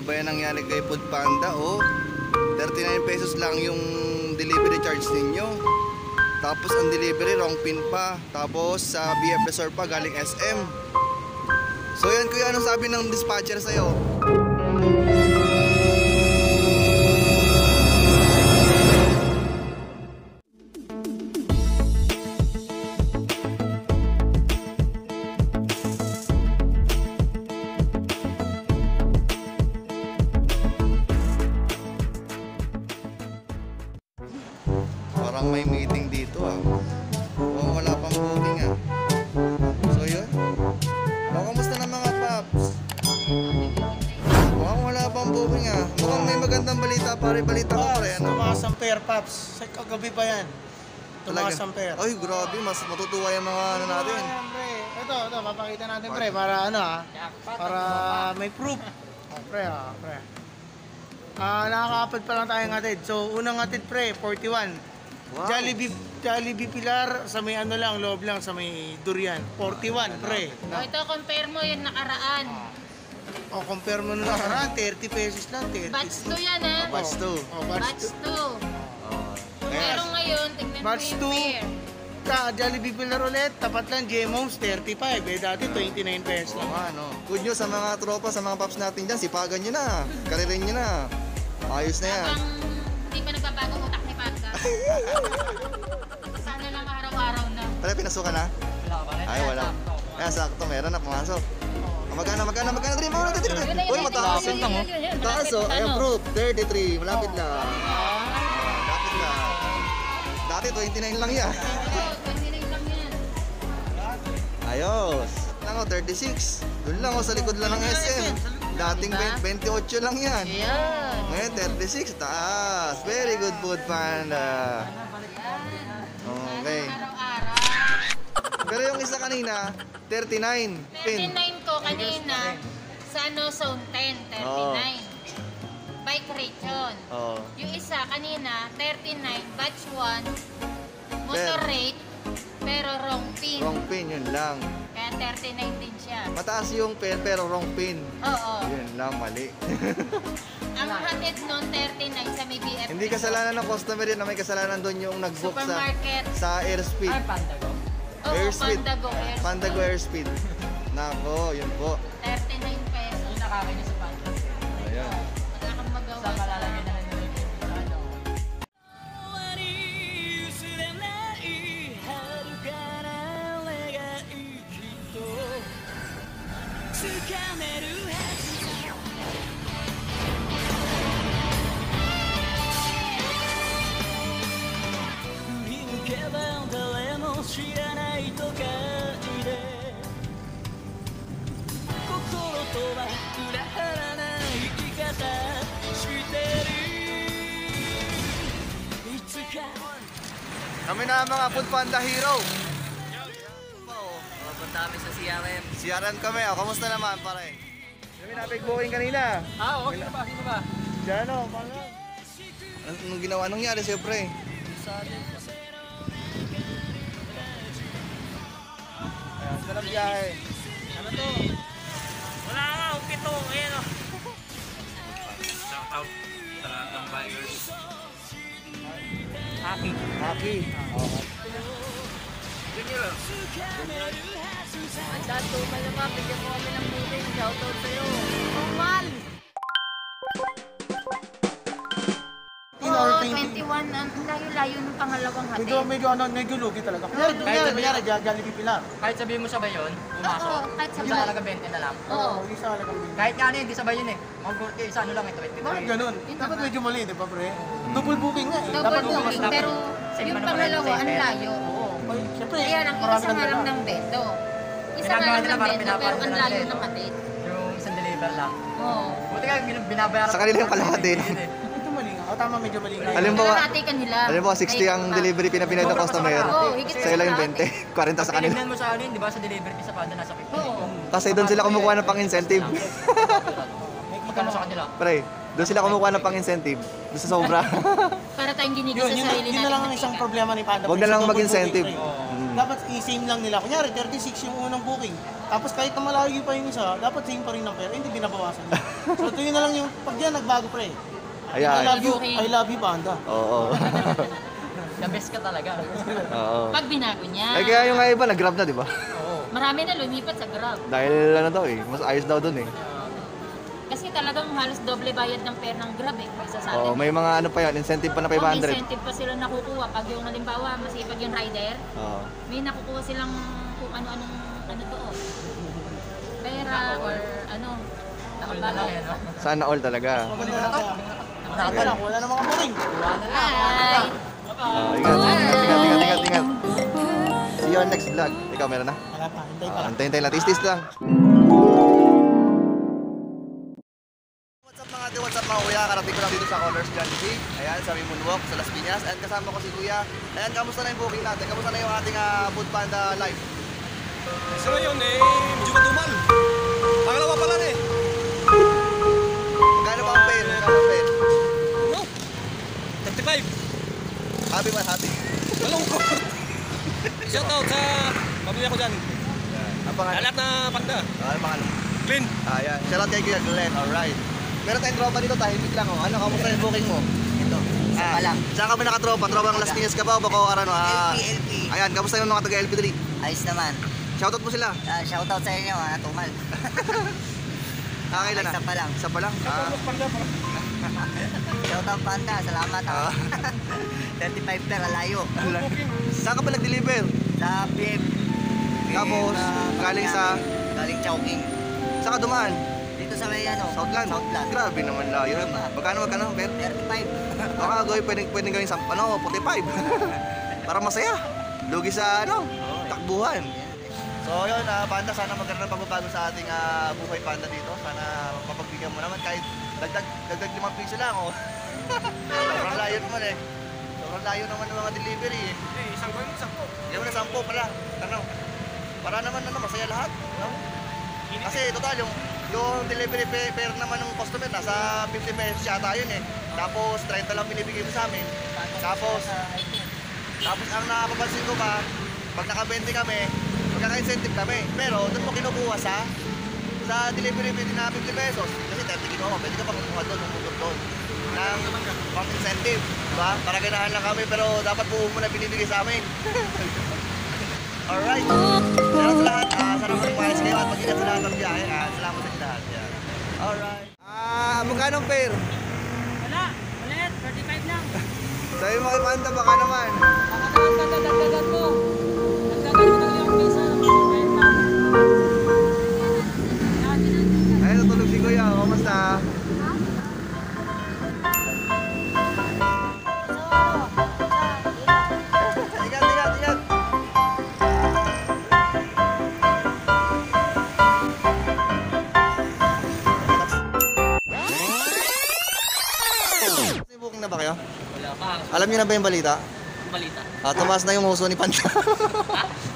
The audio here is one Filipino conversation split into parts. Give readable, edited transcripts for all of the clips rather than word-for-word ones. Ano ba yan nangyari kay Foodpanda? Oh, 39 pesos lang yung delivery charge ninyo. Tapos ang delivery, wrong pin pa. Tapos sa BF Resort pa, galing SM. So yan kuya, anong sabi ng dispatcher sa'yo? Parang may meeting dito ah. Oo, wala pang booking ah. So yun. O, kamusta na mga paps? Oo, wala pang booking ah. Mukhang may magandang balita, pare. Balita ko pare. Ano? Tumakas ang pair, paps. Sa kagabi pa yan. Tumakas ang pair. Ay, grabe. Mas matutuwa yung mga ano natin. Ito, mapakita natin pre. Para ano ah. Para may proof. Pre. Nakakapad pa lang tayong atid. So, unang atid pre, 41. Wow. Jollibee Pilar, sa may ano lang, loob lang, sa may durian. 41, pre. O ito, compare mo yung nakaraan. O, compare mo yung nakaraan, 30 pesos lang. 30. Batch 2 yan, ha? Oh, batch 2. Oh, batch 2. So, meron ngayon, tignan mo yung pair. Jollibee Pilar ulit, tapat lang, J-Moms, 35. Eh, dati, 29 pesos lang. Ano. Good news sa mga tropa, sa mga paps natin dyan, sipagan nyo na, karirin nyo na. Ayos na yan. Habang hindi pa nagbabagong utak ni Panda. Sana lang araw-araw na. Pala, pinasukan na? Wala ka pala. Ay, wala. Ayan, sakto. Meron na, pumasok. Magkano, Dream? Uy, mataas. Mataas, oh. Ay, approved. 33. Malapit na. Malapit na. Dati, 29 lang yan. Ayos. Lang, oh, 36. Doon lang, oh, sa likod lang ng SM. Dating 28 lang yan. Ngayon, 36. Taas. Very good, Foodpanda. Okay. Pero yung isa kanina, 39. 39 ko kanina sa ano, zone 10, 39. Bike rate yun. Yung isa kanina, 39, batch 1, motor rate, pero wrong pin. Wrong pin, yun lang. Kaya 39 din siya. Mataas yung pin, pero wrong pin. Oo. Yun lang, mali. Ang hatid noon, 39 sa may BF. Hindi kasalanan ng customer yun na may kasalanan doon yung nag-book sa airspeed. Ay, Pandago? Oo, Pandago airspeed. Nako, yun po. 39 pesos. Yung nakakainis sa Pandago. Ayan. Wala kang magawa sa malalagay na nandun. Kami na mga Foodpanda hero. Punta kami sa CRM. CRM kami. Kamusta naman, pare? Kami na big booking kanina. Okay na ba? Sino ba? Diyan o, pala. Anong ginawa? Anong nangyari sa'yo, pre? Ayan, salam biyahe. Ano to? Wala nga, pito. Ayan o. Shout out sa lahat ng buyers. Haki. Ganyan lang. Manda, tumal na ba? Bigyan mo kami ng booking. Shout out sa'yo. Tumal! Oo, 21. Ang layo-layo ng pangalawang hati. Medyo lugi talaga. Pero mayroon, Jollibee Pilar. Kahit sabihin mo sabay yun, pumasok. Hindi sa halaga 20 na lang. Oo, hindi sa halaga 20. Kahit nga ano, hindi sabay yun eh. Mag-40, isa ano lang ito. Bakit ganun? Dapat medyo mali, di ba pre? Double booking nga eh. Double booking, pero yung pangalawa, ang layo. Siyempre, marami lang nalang ng beto. Isa nga lang ng beto, pero ang layo ng hati. Yung isang deliver lang. Oo. Buti ka, binabayaran. Sa kanila yung kalahati lang. O tama, medyo mali nga. Alam mo, 60 ang delivery pinapinayad ng customer. Sa ilang 20, 40 sa kanila. Pinignan mo sa alin, di ba sa delivery sa Panda nasa 50. Kasi doon sila kumukuha ng pang-incentive. Magkano sa kanila? Pre, doon sila kumukuha ng pang-incentive. Doon sa sobra. Para tayong ginigis sa sarili natin. Yun na lang ang isang problema ni Panda. Huwag na lang mag-incentive. Dapat i-same lang nila. Kunyari, 36 yung unang booking. Tapos kahit na malayo pa yung isa, dapat same pa rin ang pera. Hindi binabawasan. So ito yun na lang yung, pag yan, nagbago pre. Ayan. I love you, Panda. Oo. The best ka talaga. Oo. Pag binago niya. Eh kaya yung nga iba, nag-grab na, di ba? Oo. Marami na lumipat sa Grab. Dahil ano daw eh, mas ayos daw dun eh. Kasi talagang halos doble bayad ng pera ng Grab eh. Oo, may mga ano pa yan, incentive pa na 500. Oo, may incentive pa sila nakukuha. Pag yung halimbawa, masipag yung rider, oo, may nakukuha silang kung ano-anong ano to. Pera or ano. Nakabala. Sana all talaga. Wala na mga boring. Hi! Ingat. See you on next vlog. Ikaw, meron na? Wala pa, hintay pa. Hintay lang, tis-tis lang. What's up mga kuya? Karating ko lang dito sa Colors Janji. Ayan, sa aming moonwalk sa Las Piñas. And kasama ko si kuya. Ayan, kamusta na yung booking natin? Kamusta na yung ating Foodpanda live? So ngayon eh, medyo matumal. Pangalawa pala na eh. Magkano ba ang pay? No, 35. Happy man, happy. Malungkot. Shout out sa pamilya ko dyan. Alat na panda. Clean. Ayan, shout out kay kuya Glenn. Alright. Meron tayong tropa dito, tahimik lang oh. Ano, kamusta yung booking mo? Ito, saan ka lang? Saan ka ba nakatropa? Tropang Las Piñas ka ba o baka ano? LP. Ayan, kamusta yung mga taga-LP dali? Ayos naman. Shoutout mo sila? Shoutout sa inyo, natumal. Kailan na? Isa pa lang. Isa pa lang? Shoutout Panda, salamat ha. 35 pera, layo. Saan ka ba nag-deliver? Sa BF. Tapos, galing sa? Galing Chowking. Saan ka dumaan? Sa may ano, Southland. Grabe naman la. Yun, magkano? 35. Baka gawin, pwedeng gawin sa, ano, 45. Para masaya. Lugi sa, ano, takbuhan. So, yun, Panda, sana magkaroon ng pagbabago sa ating buhay Panda dito. Sana mapagbigyan mo naman kahit dagdag 5 piso lang, oh. Sobrang layo naman, eh. Sobrang layo naman ng mga delivery, eh. Eh, isang gawin mo, 10. Yan mo na, 10 pala. Tanaw. Para naman, ano, masaya lahat. Kasi, total, yung delivery fare naman ng customer, nasa 50 pesos yata yun eh. Tapos 30 lang binibigay mo sa amin. Tapos ang napapansin ko pa, pag naka-20 kami, magkaka-incentive kami. Pero doon mo kinukuha sa delivery fee na 50 pesos. Kasi 30 kinuha mo, pwede ka pang kumuha doon, ng pang-incentive. Diba? Para ganahan lang kami, pero dapat buo mo na binibigay sa amin. Alright, salamat sa lahat. Sana magpapalas kayo at mag-ingat sa lahat ng biyahe. Salamat sa lahat. Alright. Magkano ang fare? Wala. Ulit. 35 lang. Sabi mo kay Panda, baka naman. Baka dagdagan mo. Dagdagan mo ng iyong pisa. Ayun, natulog si Kuya. Kamusta? Alam niyo na ba yung balita? Yung balita? Tumaas na yung uso ni Panda.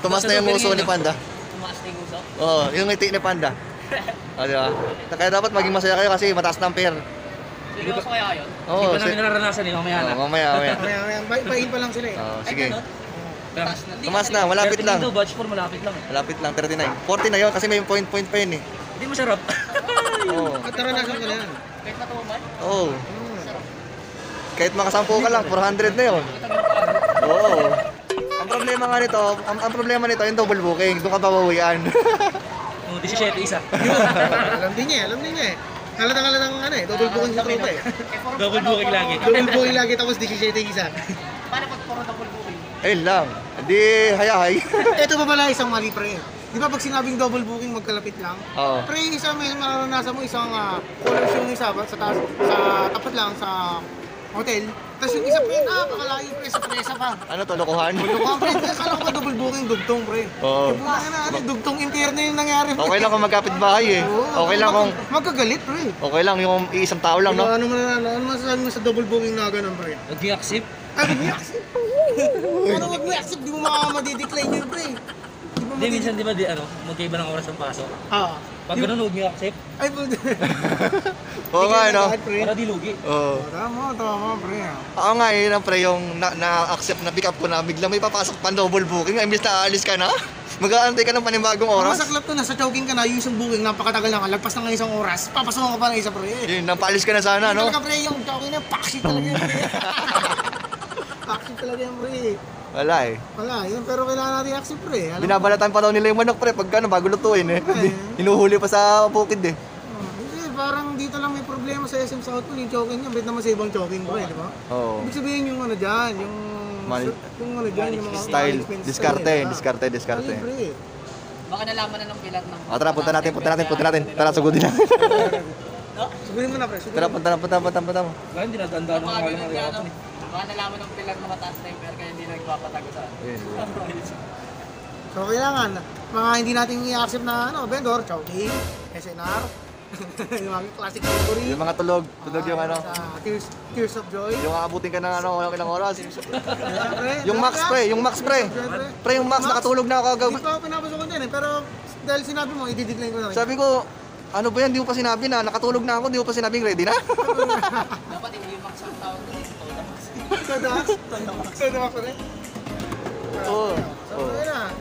Tumaas na yung uso ni Panda. Tumaas na yung uso? Oo, yung ngiti ni Panda. O, diba? Kaya dapat maging masaya kayo kasi mataas na ang pair. Seryoso kaya kayo? Oo. Hindi pa namin naranasan yun, mamaya na. Oo, mamaya. Bahin pa lang sila eh. Oo, sige. Tumaas na, malapit lang. 32 batch for malapit lang. Malapit lang, 39. 40 na yun kasi may point pa yun eh. Hindi masarap. Oo. Kataranasan ka na yan. Kahit matuman? Oo. Kahit makasampo ka lang, 400 na yun. Oo. Ang problema nito, yung double booking. Doon ka babawian. 17, isa. Alam din niya eh. Halatang ano eh, double booking sa tropa eh. Double booking lagi. Double booking lagi, tapos 17 isa. Paano pag puro double booking? Ayun lang. Hindi, hayahay. Ito pa pala isang mali pre. Di ba pag sinabing double booking, magkalapit lang? Oo. Pre, isa may maranasan mo, isang colors yung isa sa tapat lang, sa hotel. Tapos yung isa pre, napakalayo pre, sa presa pa. Ano to, lokohan? Lokohan pre, kala ko pa double booking, dugtong pre. Oo. Dugtong impierno yung nangyari. Okay lang kung magkapit bahay eh. Okay lang kung... Magkagalit pre. Okay lang yung isang tao lang, no? Ano masasabi mo sa double booking na ganun pre? Huwag niyo accept? Huwag niyo accept? Ano huwag niyo accept? Di mo madidecline yun pre. Di minsan di ba di ano, magkaiba ng oras ang pasok? Oo. Pag gano'n, huwag niyo accept. Ay, buti. Oo nga, no? Para di lugi. Oo. Tama, pre. Oo nga, yun ang pre, yung na-accept na pick up ko na bigla may papasok pa double booking. Imbis na aalis ka na, mag-aantay ka ng panibagong oras. Sa club to, nasa choking ka na, yung isang booking, napakatagal na ka, lagpas na nga isang oras, papasok ka pa ng isa, pre. Yun, napaalis ka na sana, no? Talaga, pre, yung choking na, paksit talaga yan, pre. Paksit talaga yan, pre. Wala eh. Wala, yun pero kailangan natin accept pre. Binabalatan pa daw nila yung manok pre, pagka bago lutuin eh. Hinuhuli pa sa bukid eh. Hindi, parang dito lang may problema sa SM Southland, yung choking niya, bait naman sa ibang choking ko eh, di ba? Oo. Ibig sabihin yung ano dyan, yung... Yung ano dyan, yung mga... Style, diskarte. Baka nalaman na ng pilat ng... O tara, punta natin. Tara, sugudin natin. Sugudin mo na pre, sugudin mo. Tara, punta. Wala, hindi natandaan ng mga nangyayari. Baka nalaman ng pilat na mataas na yung pera kaya hindi nagpapatago sa atin. So kailangan, mga hindi natin i-accept na ano, vendor, chowking, SNR, yung mga classic category. Yung mga tulog yung ano. Tears of Joy. Yung aabutin ka ng ano, ilang oras. Yung max pre. Pre, yung max, nakatulog na ako kagabi. Hindi pa ako pinapasokan din eh, pero dahil sinabi mo, i-decline ko na rin. Sabi ko, ano ba yan, di mo pa sinabi na, nakatulog na ako, di mo pa sinabing ready na. Dapat hindi yung max ang tawag ko. Toda max rin? Oo. So, yun na.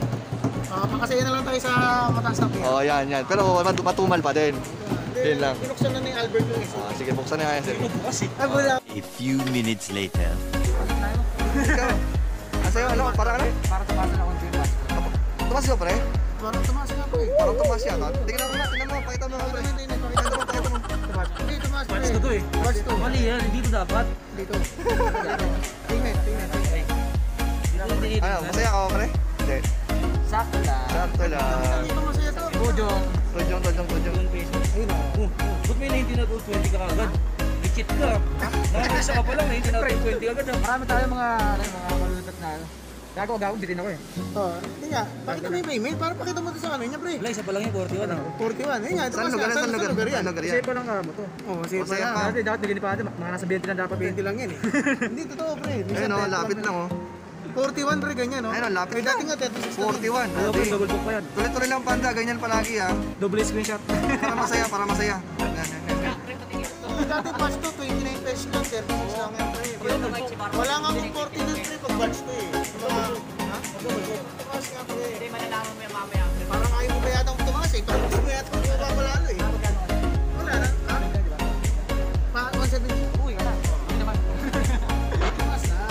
Pakasayin na lang tayo sa mataas na pila. Oo, yan. Pero matumal pa din. Yun lang. Binuksan na ni Albert yung isa. Sige, buksan na yung isa. A few minutes later. Asayo, ano? Parang ano? Parang tumasin ako yung mas. Tumasin ka pre? Parang tumasin ako. Tingnan mo, pakita mo. Pakita mo. Hindi, tumaas pre. Tumaas to. Mali yan, dito dapat. Dito. Tingin. Ano, masaya ka pre? Hindi. Sakto lang. Dito masaya to. Rojong. Ayun o. Ba't may 19.20 ka agad? Richit ka. Nakakasya ka pa lang, 19.20 agad. Marami tayo mga malulutat na ano. Gago, bitin ako eh. Oo. Hindi nga, pakita mo yung payment. Parang pakita mo ito sa kanin niya, pre. Wala, isa pa lang yung 41 ako. 41? Hindi nga, ito kasi saan lugar yan. Kasi pa lang kamo to. Oo, kasi pa lang. Dati, dapat nilinipate. Mga nasa 20 lang dapat. 20 lang yan eh. Hindi, totoo, pre. Ayun o, lapit lang o. 41 pre, ganyan o. Ayun o, lapit lang. Dati nga, 41. Ayun o, double book pa yan. Tuloy-tuloy lang panda, ganyan palagi ha. Double screenshot. Para masaya. Dati batch to, 29 pesos lang, 36 lang yan pre. Wala nga mong 40 lang pre pag batch to eh. Ha? Tumakas nga pre. Hindi, manalaman mo yung mamaya. Parang ayaw mo ba yata kung tumakas eh. Parang gusto mo yata kung mapapalalo eh. Wala na. Ha? Pa, 170. Uy, wala. Hindi naman. Tumakas na.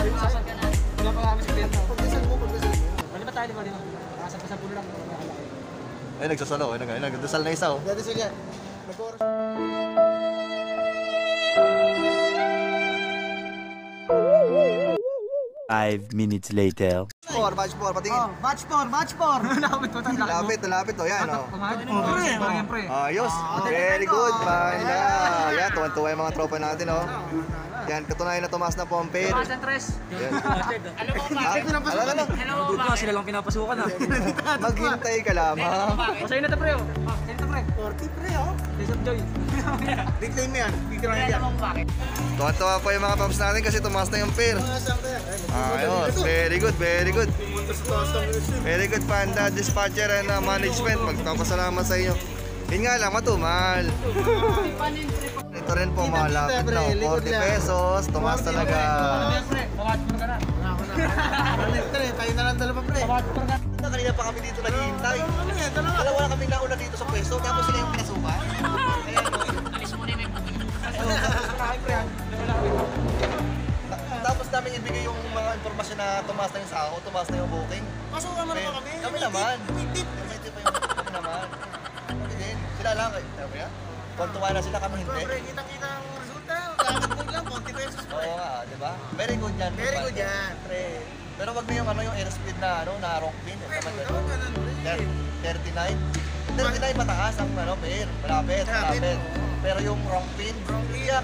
Tumakas ka na. Wala pa kami si Penta. Pagdasal mo. Wala ba tayo, di ba? Sampasapulo lang. Ay, nagsasal ako. Nagdasal na isa oh. Nagdasal yan. Nag-oras. Five minutes later. Batch 4, patingin. Oh, batch 4. Lapit to, yan o. Pre. Ayos, very good, panda. Yan, tuwan-tuwa yung mga tropa natin o. Yan, katunayan na tumaas na po ang pair. Tumaas ang 3. Alam mo ba? Dude ka, sila lang pinapasukan ha. Maghintay ka lamang. Sa'yo na ito pre o. Sa'yo na ito pre. 40 pre o. Sa'yo na ito. Decline mo yan. Tuwan-tuwa po yung mga paps natin kasi tumaas na yung pair. Ayos, very good. Very good panda, dispatcher and management. Magpapasalamat sa inyo. Yun nga lang, matumal. Ito rin po, malapit na 40 pesos. Tumaas talaga. Tayo na lang dalawa pre. Kanina pa kami dito naghihintay. Dalawa na kami nauna dito sa pwesto. Tapos sila yung pinasukan. Alis muna yung tapos namin ibigay yung mga informasyon na tumaas na yung sahod, tumaas na yung booking. Kaso wala naman kami. Kami naman. Kami din. Sila lang. Sabi nga? Kontuwa na sila kami hindi. Kitang-kita ang resulta. Gagod lang, 40 pesos pa. Oo nga, di ba? Very good yan. Pre. Pero wag mo yung ano yung airspeed na ano, na rock pin. Pero dapat ganun rin. 39 mataas ang ano, pair. Malapit. Pero yung wrong pin,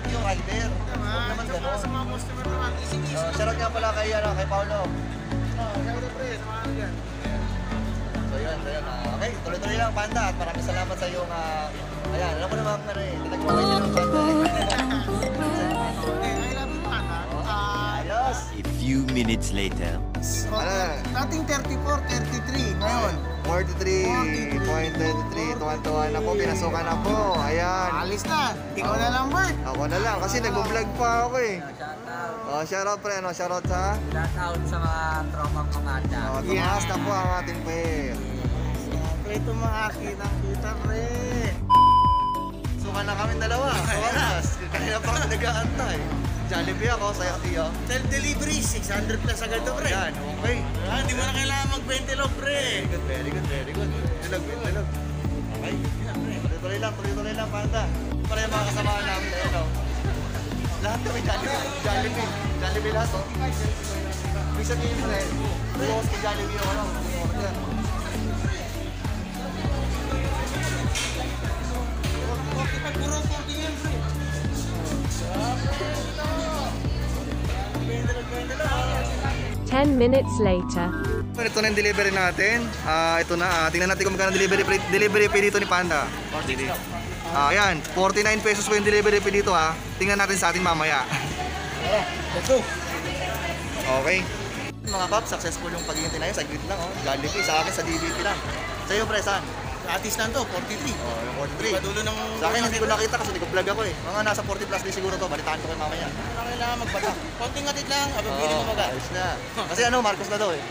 yung rider. Huwag naman gano'n. Sa mga customer naman, easy. Shout out nga pala kay Paolo. Shout out pre, sa mga ano dyan. So yun. Okay, tuloy-tuloy lang panda at maraming salamat sa iyong ayan, alam ko naman ano eh. Tinagpapay din ang panda eh. I love you panda. Ayos. A few minutes later. Ano? Dating 34, 33 ngayon. 43.33, tuwan-tuwan ako, pinasukan ako, ayan. Alis na, ikaw na lang, Bert. Ako na lang, kasi nag-vlog pa ako eh. Oh, shoutout pre, no? Shoutout sa? Shoutout sa mga tropang kamada. Oh, tumakas na po ang ating pre. Pre, tumakaki ng kita, pre. Suka na kami dalawa, tumakas. Kanina pa ako nag-aantay. Jollibee ako, saya tiyo. Self-delivery, 600 plus agad to, pre. Yan, okay. Hindi mo na kailangan mag-20 low, pre. Very good, very good, very good. Tulog, tulog. Okay, tuloy lang, Panda. Para yung mga kasamaan namin, ano? Lahat kami Jollibee lahat, oh. Ibig sabihin, pre, bukas kay Jollibee ako lang. Okay, pag-burong korting yan, pre. Ten minutes later. Ito na yung delivery natin. Ito na. Tingnan natin kung magkano delivery fee dito ni Panda. 49. Ayan, 49 pesos po yung delivery fee dito, ha. Tingnan natin sa atin mamaya. Let's go. Okay. Mga pap, successful yung paghihintay na yun. Saglit lang, oh. Jollibee sa akin, sa DBT lang. Sa'yo, pre, saan? Atis lang to, 43. Oh, yung 43. Padulo ng... Sa akin, hindi ko nakita kasi hindi ko vlog ako eh. Mga nasa 40 plus din siguro to, balitaan ko kayo mamaya. Ano kailangan magbalak? Konting atit lang, ababili mo maga. Ayos na. Kasi ano, Marcos na to eh.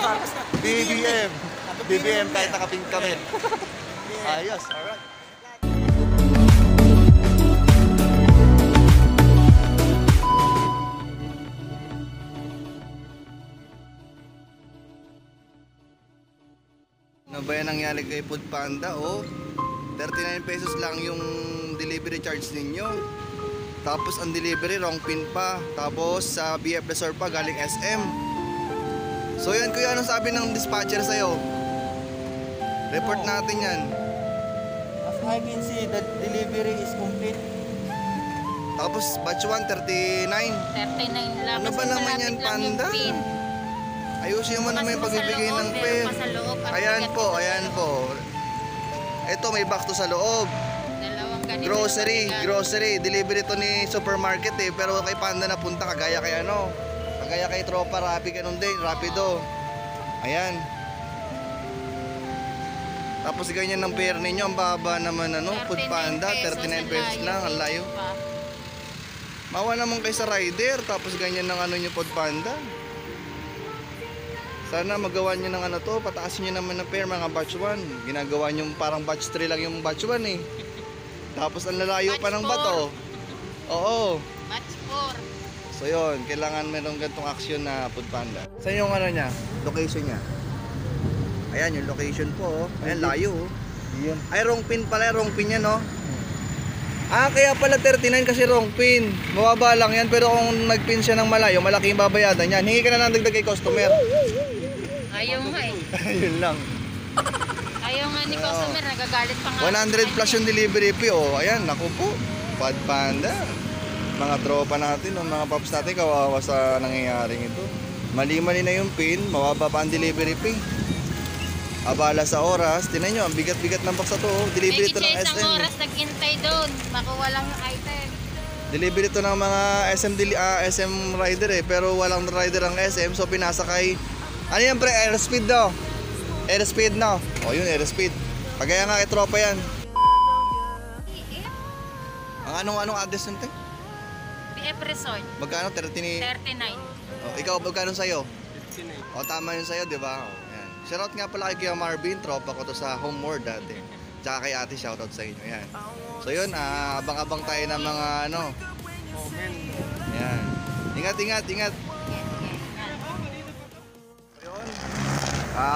Marcos na. BBM. BBM kahit nakapink kami. Ayos, alright. Ano ba yan nangyari kay Foodpanda? Oh, 39 pesos lang yung delivery charge ninyo. Tapos ang delivery, wrong pin pa. Tapos sa BF Resort pa, galing SM. So yan kuya, anong sabi ng dispatcher sa'yo? Report natin yan. As I can see, the delivery is complete. Tapos batch 1, 39. 39 lang. Ano ba naman yan, Panda? Ayusin mo naman yung pagbibigay ng pin. Ayan po, ayan po. Ito may bakto sa loob. Grocery. Delivery to ni supermarket eh. Pero kay Panda napunta, kagaya kay ano. Kagaya kay Tropa, Rapi, ganun din. Rapido. Ayan. Tapos ganyan ng pair ninyo. Ang baba naman ano, Foodpanda. 39 pesos lang. Ang layo. Mawa naman kayo sa rider. Tapos ganyan ng ano nyo, Foodpanda. Sana magawa nyo ng ano to, pataasin nyo naman ng pair mga batch 1. Ginagawa nyo parang batch 3 lang yung batch 1 eh. Tapos ang lalayo pa ng bato. Oo. Batch 4. So yun, kailangan merong gantong aksyon na Foodpanda. Saan yung ano niya? Location niya. Ayan yung location po. Ayan, layo. Ay, wrong pin pala. Wrong pin yan, no? Ah, kaya pala 39 kasi wrong pin. Mababa lang yan, pero kung nagpin siya ng malayo, malaki yung babayadan yan. Hingi ka na ng dagdag kay customer. Ayaw nga eh. Yun lang. Ayaw nga ni customer, nagagalit pa nga. 100 plus yung delivery fee, oh. Ayan, naku po. Foodpanda. Mga tropa natin, oh, mga paps natin, kawawa sa nangyayaring ito. Mali-mali na yung pin, mababa pa ang delivery fee. Abala sa oras. Tingnan nyo, ang bigat-bigat ng box na to. Delivery to ng SM. Ang oras, nag-intay doon. Makuha lang ang item. Delivery to ng mga SM rider eh. Pero walang rider ang SM, so pinasakay. Ano yan pre? Airspeed daw. Airspeed na. O yun, airspeed. Kagaya nga kay tropa yan. Ang anong address nun, te? BF Resort. Magkano? 39. O, ikaw, magkano sa'yo? 59. O, tama yun sa'yo, di ba? Yan. Shoutout nga pala kay Kuya Marvin. Tropa ko to sa home world dati. Tsaka kay ate, shoutout sa inyo. Yan. So yun, abang-abang tayo ng mga ano. Comment. Yan. Ingat.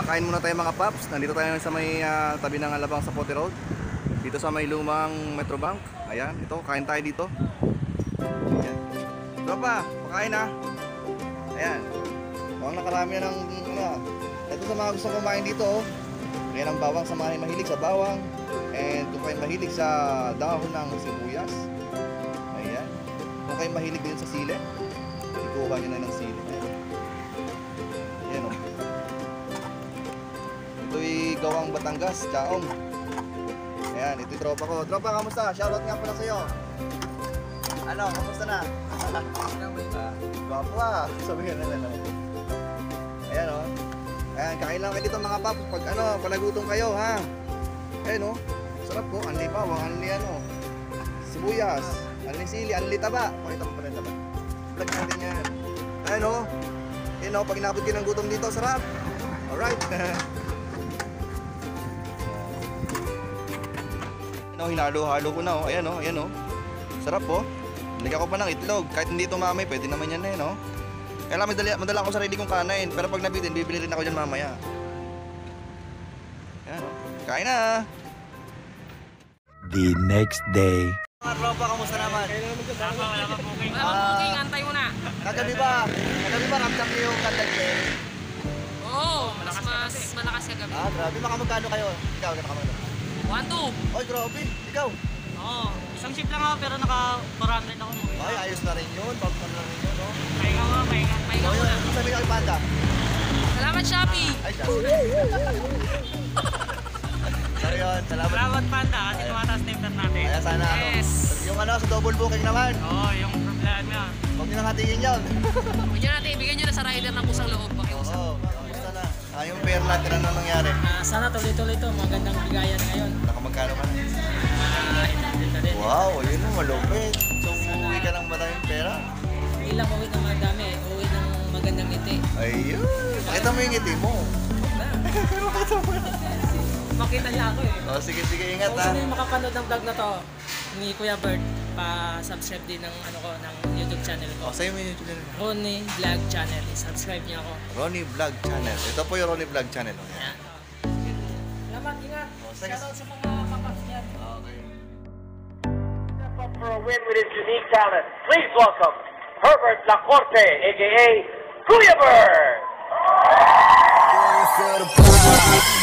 Kain muna tayo mga paps. Nandito tayo sa may tabi ng Alabang Zapote Road. Dito sa may Lumang Metrobank. Ayan, ito, kain tayo dito. Ayan. Tropa, pakain ha. Ayan. Mukhang nakarami na ng ito sa mga gusto kumain dito, oh. Ayan ang bawang sa mga mahilig sa bawang. And kung kayo mahilig sa dahon ng sibuyas. Ayan. Kung kayo mahilig din sa sili, ikuha nyo na ng sili. Ayan, oh. Ito'y gawang Batangas, Chaong. Ayan, ito'y tropa ko. Tropa, kamusta? Shoutout nga pala sa'yo. Ano, kamusta na? Gwapo ah. Sabi ka na lang. Ayan o. Ayan, kain lang kayo dito mga paps. Pag ano, panagutong kayo ha. Ayan o, sarap no, anli pa, anli ano, sibuyas, anli sili, anli taba. Pakita mo pa rin taba. Vlog natin yan. Ayan o, ayan o, pag inabot kayo ng gutom dito, sarap. Alright. Ayan o, hinalo-halo ko na o, ayan o, ayan o. Sarap o. Nilagyan ko pa ng itlog, kahit hindi tumamay, pwede naman yan eh, no? Kaya lang, madala ko sarili kong kanain, pero pag nabitin, bibili rin ako dyan mamaya. Yan, no? Kain na! The next day. Mga tropa, kamusta naman? Wala ka booking. Antay mo na. Kagabi ba ramdam niyo yung kandang eh? Oo, mas malakas kagabi. Ah, grabe. Makamagkano kayo? Ikaw, nakamagkano? 1-2. Ay, grabe. Ikaw? Oo, isang shift lang ako pero naka-400 ako. Ay, ayos na rin yun. Top na rin yun, no? Pahinga mo, pahinga mo na. Ano sabi ka kay Panda? Salamat, Shopee! Ay, Shopee! Sorry yun, salamat. Salamat, Panda, kasi tumataas na yung plan natin. Kaya sana ako. Yes! Yung ano, sa double booking naman. Oo, yung problem na. Huwag nyo na natingin yun. Huwag nyo natin, ibigyan nyo na sa rider ng kusang loob. Pakiusap. Oo, pakiusap na. Yung pair natin, anong nangyari? Sana tuloy-tuloy ito, magandang bigayan ngayon. Nakamagkano ka na? Wow, yun mo, malupit. So, uuwi ka ng maraming pera? Hindi lang uuwi ng madami, uuwi ng magandang ngiti. Ayun! Makita mo yung ngiti mo. Makita niya ako eh. Oh, sige, sige, ingat ha. Kung sino yung makapanood ng vlog na to, ni Kuya Bird, pa-subscribe din ng, ano ko, ng YouTube channel ko. Oh, sa'yo mo yung YouTube channel? Ronnie Vlog Channel. Subscribe niya ako. Ronnie Vlog Channel. Ito po yung Ronnie Vlog Channel. Yan. Salamat, ingat. Shoutout sa mga kapaps niyan. Okay. For a win with his unique talent, please welcome Herbert Lacorte, a.k.a. Kuya Bird!